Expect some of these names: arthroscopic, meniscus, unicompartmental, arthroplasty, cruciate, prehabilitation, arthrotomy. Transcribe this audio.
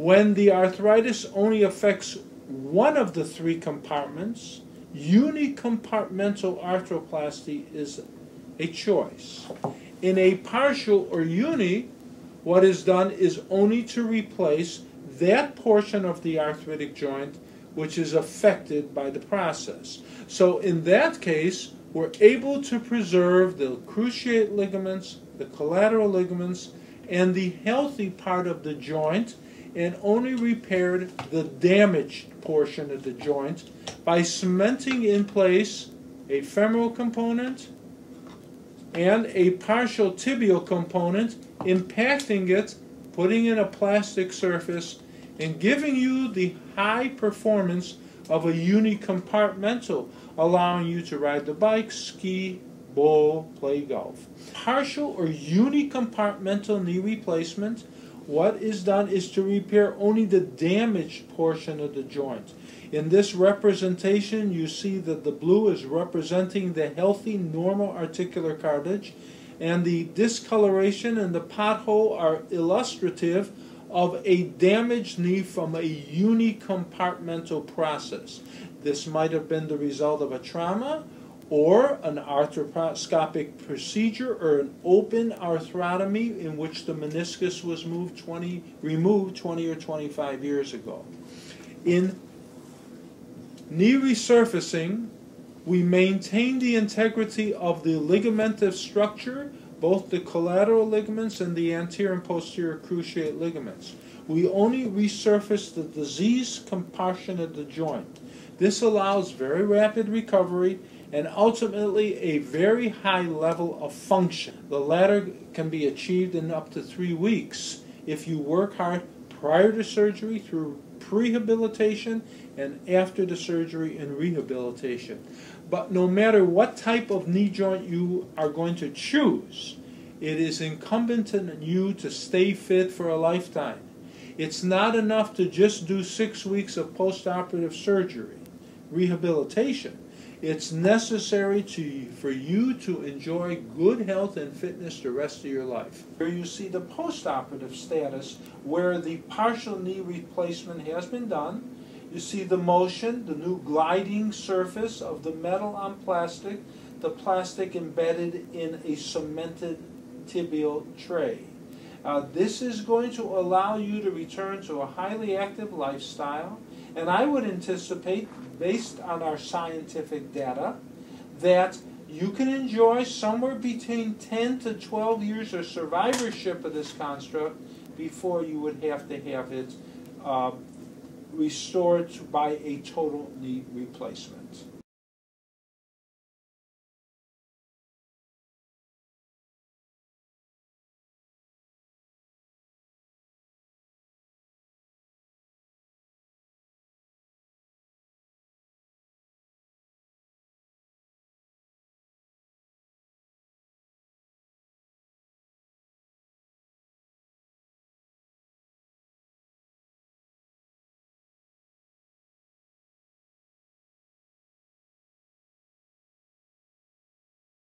When the arthritis only affects one of the three compartments, unicompartmental arthroplasty is a choice. In a partial or uni, what is done is only to replace that portion of the arthritic joint which is affected by the process. So in that case, we're able to preserve the cruciate ligaments, the collateral ligaments, and the healthy part of the joint, and only repaired the damaged portion of the joint by cementing in place a femoral component and a partial tibial component, impacting it, putting in a plastic surface, and giving you the high performance of a unicompartmental, allowing you to ride the bike, ski, bowl, play golf. Partial or unicompartmental knee replacement, what is done is to repair only the damaged portion of the joint. In this representation, you see that the blue is representing the healthy, normal articular cartilage, and the discoloration and the pothole are illustrative of a damaged knee from a unicompartmental process. This might have been the result of a trauma or an arthroscopic procedure or an open arthrotomy in which the meniscus was removed 20 or 25 years ago. In knee resurfacing, we maintain the integrity of the ligamentous structure, both the collateral ligaments and the anterior and posterior cruciate ligaments. We only resurface the diseased compartment of the joint. This allows very rapid recovery and ultimately a very high level of function. The latter can be achieved in up to 3 weeks if you work hard prior to surgery through prehabilitation and after the surgery and rehabilitation. But no matter what type of knee joint you are going to choose, it is incumbent on you to stay fit for a lifetime. It's not enough to just do 6 weeks of post-operative surgery, rehabilitation. It's necessary for you to enjoy good health and fitness the rest of your life. Here you see the post-operative status where the partial knee replacement has been done. You see the motion, the new gliding surface of the metal on plastic, the plastic embedded in a cemented tibial tray. This is going to allow you to return to a highly active lifestyle, and I would anticipate, based on our scientific data, that you can enjoy somewhere between 10 to 12 years of survivorship of this construct before you would have to have it restored by a total knee replacement.